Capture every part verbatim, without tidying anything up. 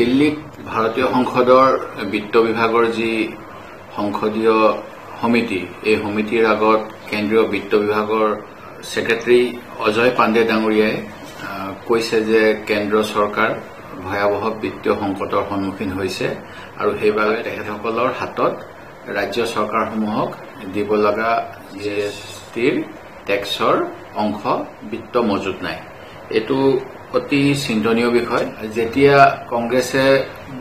দিল্লীত ভাৰতীয় সংসদৰ বিত্ত বিভাগৰ যি সংসদীয় সমিতি এই সমিতিৰ আগত কেন্দ্ৰীয় বিত্ত বিভাগৰ সেক্ৰেটাৰি অজয় পাণ্ডে ডাঙৰীয়াই কৈছে যে কেন্দ্ৰ সৰকাৰ ভয়াবহ বিত্তীয় সংকটৰ সন্মুখীন হৈছে আৰু সেইবাবে তেখেতসকলৰ হাতত ৰাজ্য চৰকাৰসমূহক দিব লগা জিএছটিৰ ট্যাক্সৰ অংশ বিত্ত মজুত নাই। এটো অতি চিন্তনীয় বিষয়। যেতিয়া কংগ্ৰেছে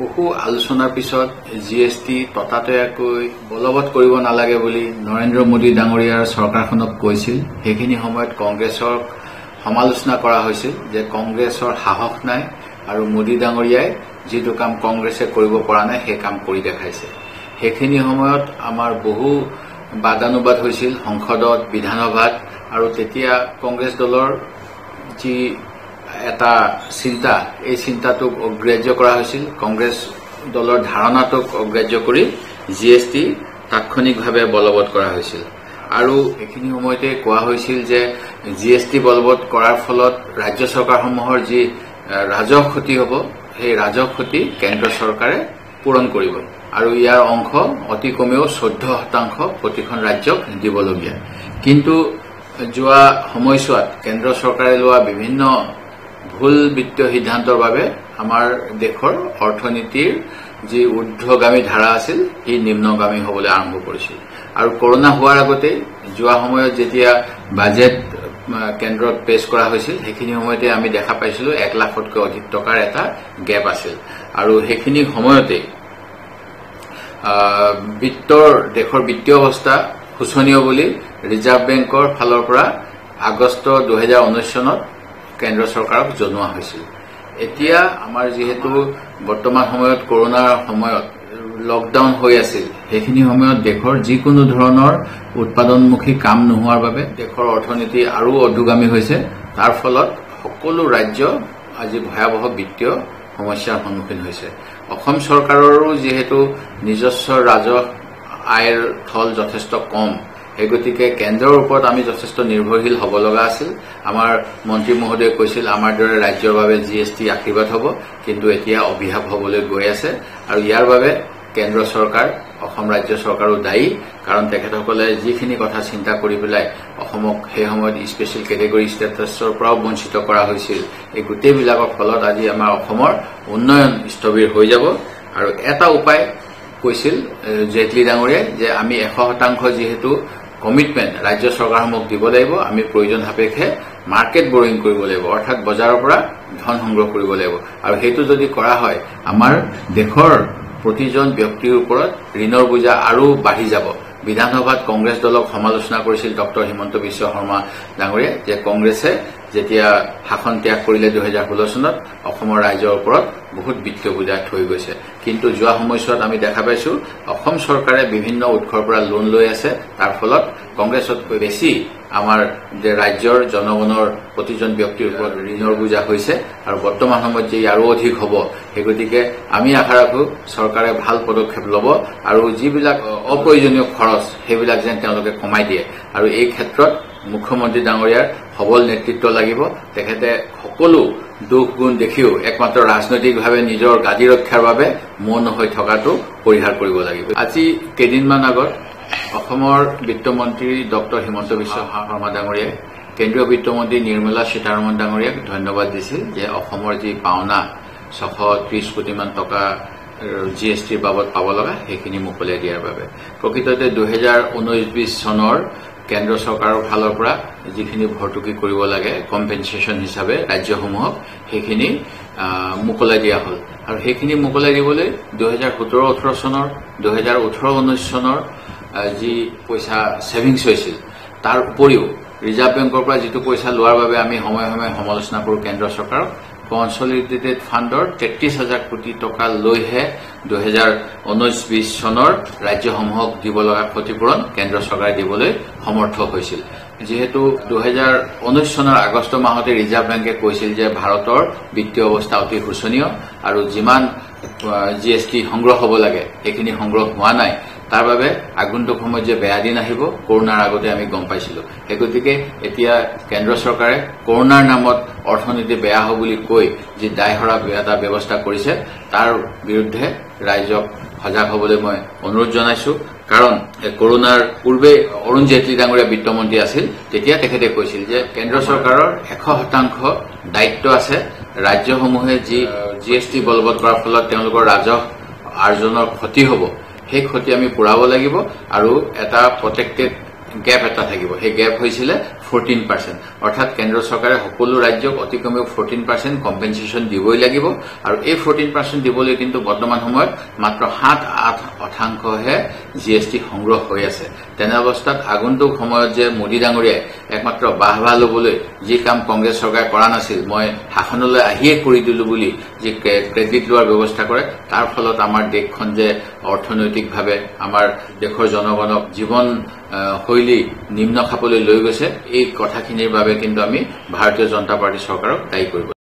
বহু আলোচনাৰ পিছত জিএছটি ততাতয়াকৈ বলবৎ কৰিব নালাগে বুলি নৰেন্দ্ৰ মোদী ডাঙৰীয়াৰ চৰকাৰখনক কৈছিল, সেইখিনি সময়ত কংগ্ৰেছক সমালোচনা কৰা হৈছিল যে কংগ্ৰেছৰ সাহস নাই আৰু মোদী ডাঙৰীয়াই যিটো কাম কংগ্ৰেছে কৰিব পৰা নাই সেই কাম কৰি দেখাইছে। সেইখিনি সময়ত আমাৰ বহু বাদানুবাদ হৈছিল সংসদত, বিধানসভাত, আৰু তেতিয়া কংগ্ৰেছ দলৰ যি এটা চিন্তা এই চিন্তাটোক অগ্ৰাহ্য কৰা হৈছিল। কংগ্ৰেছ দলৰ ধাৰণাটোক অগ্ৰাহ্য কৰি জি এছ টি তাৎক্ষণিকভাৱে বলবৎ কৰা হৈছিল আৰু এইখিনি সময়তে কোৱা হৈছিল যে জি এছ টি বলবৎ কৰাৰ ফলত ৰাজ্য চৰকাৰসমূহৰ যি ৰাজহ ক্ষতি হ'ব সেই ৰাজহ ক্ষতি কেন্দ্ৰ চৰকাৰে পূৰণ কৰিব আৰু ইয়াৰ অংশ অতি কমেও চৈধ্য শতাংশ প্ৰতিখন ৰাজ্যক দিবলগীয়া। কিন্তু যোৱা সময়ছোৱাত কেন্দ্ৰ চৰকাৰে লোৱা বিভিন্ন ভুল বিত্তীয় সিদ্ধান্তৰ বাবে আমাৰ দেশৰ অৰ্থনীতিৰ যি ঊৰ্ধগামী ধাৰা আছিল সি নিম্নগামী হ'বলৈ আৰম্ভ কৰিছিল। আৰু কৰোনা হোৱাৰ আগতে যোৱা সময়ত যেতিয়া বাজেট কেন্দ্ৰত পেশ কৰা হৈছিল সেইখিনি সময়তে আমি দেখা পাইছিলোঁ এক লাখতকৈ অধিক টকাৰ এটা গেপ আছিল আৰু সেইখিনি সময়তে বিত্তৰ দেশৰ বিত্তীয় অৱস্থা শোচনীয় বুলি ৰিজাৰ্ভ বেংকৰ ফালৰ পৰা আগষ্ট দুহেজাৰ ঊনৈছ চনত কেন্দ্ৰ চৰকাৰক জনোৱা হৈছিল। এতিয়া আমাৰ যিহেতু বৰ্তমান সময়ত কৰোনাৰ সময়ত লকডাউন হৈ আছিল, সেইখিনি সময়ত দেশৰ যিকোনো ধৰণৰ উৎপাদনমুখী কাম নোহোৱাৰ বাবে দেশৰ অৰ্থনীতি আৰু অধোগামী হৈছে। তাৰ ফলত সকলো ৰাজ্য আজি ভয়াৱহ বিত্তীয় সমস্যাৰ সন্মুখীন হৈছে। অসম চৰকাৰৰো যিহেতু নিজস্ব ৰাজহ আয়ৰ থল যথেষ্ট কম, সেই গতিকে কেন্দ্ৰৰ ওপৰত আমি যথেষ্ট নিৰ্ভৰশীল হ'ব লগা আছিল। আমাৰ মন্ত্ৰী মহোদয়ে কৈছিল আমাৰ দৰে ৰাজ্যৰ বাবে জি এছ টি আশীৰ্বাদ হ'ব, কিন্তু এতিয়া অভিশাপ হ'বলৈ গৈ আছে আৰু ইয়াৰ বাবে কেন্দ্ৰ চৰকাৰ অসম ৰাজ্য চৰকাৰো দায়ী। কাৰণ তেখেতসকলে যিখিনি কথা চিন্তা কৰি পেলাই অসমক সেই সময়ত স্পেচিয়েল কেটেগৰী ষ্টেটাছৰ পৰাও বঞ্চিত কৰা হৈছিল, এই গোটেইবিলাকৰ ফলত আজি আমাৰ অসমৰ উন্নয়ন স্থবিৰ হৈ যাব। আৰু এটা উপায় কৈছিল জেটলী ডাঙৰীয়াই যে আমি এশ শতাংশ যিহেতু কমিটমেণ্ট ৰাজ্য চৰকাৰসমূহক দিব লাগিব, আমি প্ৰয়োজন সাপেক্ষে মাৰ্কেট বৰিং কৰিব লাগিব, অৰ্থাৎ বজাৰৰ পৰা ধন সংগ্ৰহ কৰিব লাগিব। আৰু সেইটো যদি কৰা হয় আমাৰ দেশৰ প্ৰতিজন ব্যক্তিৰ ওপৰত ঋণৰ বোজা আৰু বাঢ়ি যাব। বিধানসভাত কংগ্ৰেছ দলক সমালোচনা কৰিছিল ডক্টৰ হিমন্ত বিশ্ব শৰ্মা ডাঙৰীয়াই যে কংগ্ৰেছে যেতিয়া শাসন ত্যাগ কৰিলে দুহেজাৰ ষোল্ল চনত অসমৰ ৰাইজৰ ওপৰত বহুত বিত্তীয় বোজা থৈ গৈছে। কিন্তু যোৱা সময়ছোৱাত আমি দেখা পাইছোঁ অসম চৰকাৰে বিভিন্ন উৎসৰ পৰা লোন লৈ আছে। তাৰ ফলত কংগ্ৰেছতকৈ বেছি আমাৰ ৰাজ্যৰ জনগণৰ প্ৰতিজন ব্যক্তিৰ ওপৰত ঋণৰ বোজা হৈছে আৰু বৰ্তমান সময়ত যে আৰু অধিক হ'ব। সেই গতিকে আমি আশা ৰাখোঁ চৰকাৰে ভাল পদক্ষেপ ল'ব আৰু যিবিলাক অপ্ৰয়োজনীয় খৰচ সেইবিলাক যেন তেওঁলোকে কমাই দিয়ে। আৰু এই ক্ষেত্ৰত মুখ্যমন্ত্ৰী ডাঙৰীয়াৰ সবল নেতৃত্ব লাগিব। তেখেতে সকলো দুখ গুণ দেখিও একমাত্ৰ ৰাজনৈতিকভাৱে নিজৰ গাদী ৰক্ষাৰ বাবে মৌন হৈ থকাটো পৰিহাৰ কৰিব লাগিব। আজি কেইদিনমান আগত অসমৰ বিত্তমন্ত্ৰী ডক্টৰ হিমন্ত বিশ্ব শৰ্মা ডাঙৰীয়াই কেন্দ্ৰীয় বিত্তমন্ত্ৰী নিৰ্মলা সীতাৰমণ ডাঙৰীয়াক ধন্যবাদ দিছিল যে অসমৰ যি পাওনা ছশ ত্ৰিশ কোটিমান টকা জি এছ টিৰ বাবদ পাব লগা সেইখিনি মোকলাই দিয়াৰ বাবে। প্ৰকৃততে দুহেজাৰ ঊনৈছ বিশ চনৰ কেন্দ্ৰ চৰকাৰৰ ফালৰ পৰা যিখিনি ভৰ্তুকি কৰিব লাগে কম্পেনচেশ্যন হিচাপে ৰাজ্যসমূহক সেইখিনি মোকলাই দিয়া হ'ল। আৰু সেইখিনি মোকলাই দিবলৈ দুহেজাৰ সোতৰ ওঠৰ চনৰ দুহেজাৰ ওঠৰ ঊনৈছ চনৰ যি পইচা ছেভিংছ হৈছিল তাৰ উপৰিও ৰিজাৰ্ভ বেংকৰ পৰা যিটো পইচা লোৱাৰ বাবে আমি সময়ে সময়ে সমালোচনা কৰোঁ কেন্দ্ৰ চৰকাৰক, কনচলিডেটেড ফাণ্ডৰ তেত্ৰিছ হাজাৰ কোটি টকা লৈহে দুহেজাৰ ঊনৈছ বিশ চনৰ ৰাজ্যসমূহক দিব লগা ক্ষতিপূৰণ কেন্দ্ৰ চৰকাৰে দিবলৈ সমৰ্থ হৈছিল। যিহেতু দুহেজাৰ ঊনৈছ চনৰ আগষ্ট মাহতে ৰিজাৰ্ভ বেংকে কৈছিল যে ভাৰতৰ বিত্তীয় অৱস্থা অতি শোচনীয় আৰু যিমান জি এছ টি সংগ্ৰহ হ'ব লাগে সেইখিনি সংগ্ৰহ হোৱা নাই। তাৰ বাবে আগন্তুক সময়ত যে বেয়া দিন আহিব কৰোনাৰ আগতে আমি গম পাইছিলো হেগতিকে এতিয়া কেন্দ্ৰ চৰকাৰে কৰোনাৰ নামত অৰ্থনীতি বেয়া হ'ব বুলি কৈ যে দায়হৰা বেয়াটা ব্যৱস্থা কৰিছে তাৰ বিৰুদ্ধে ৰাইজক সজাগ হ'বলৈ মই অনুৰোধ জনাইছো কাৰণ কৰোনাৰ পূৰ্বে অৰুণ জেটলি ডাঙৰীয়া বিত্তমন্ত্ৰী আছিল তেতিয়া তেখেতে কৈছিল যে কেন্দ্ৰ চৰকাৰৰ এশ শতাংশ দায়িত্ব আছে ৰাজ্যসমূহে যি জিএসটি বলবৎ কৰাৰ ফলত তেওঁলোকৰ ৰাজহ আৰ্জনৰ ক্ষতি হ'ব সেই ক্ষতি আমি পুৰাব লাগিব আৰু এটা প্ৰটেক্টেড গ্যাপ এটা থাকিব সেই গ্যাপ হৈছিল চৌধ্ৰ শতাংশ অৰ্থাৎ কেন্দ্ৰ চৰকাৰে সকলো ৰাজ্যক অতি কমেও চৌধ্ৰ শতাংশ কম্পেনসেচন দিবই লাগিব আৰু এই চৌধ্ৰ শতাংশ দিবলৈ কিন্তু বৰ্তমান সময়ত মাত্ৰ সাত আঠ শতাংশহে জিএসটি সংগ্ৰহ হৈ আছে তেনে অৱস্থাত আগন্তুক সময়ত যে মোদী ডাঙৰীয়াই একমাত্ৰ বাহবা লবলৈ যি কাম কংগ্ৰেছ চৰকাৰে কৰা নাছিল মই শাসনলৈ আহিয়ে কৰি দিলো বুলি যে ক্ৰেডিট লোৱাৰ ব্যৱস্থা কৰে তাৰ ফলত আমাৰ দেশখন যে অৰ্থনৈতিকভাৱে আমাৰ দেশৰ জনগণক জীৱন শৈলী নিম্ন খাপলৈ লৈ গৈছে এই কথাখিনিৰ বাবে কিন্তু আমি ভাৰতীয় জনতা পাৰ্টি চৰকাৰক দায়ী কৰিব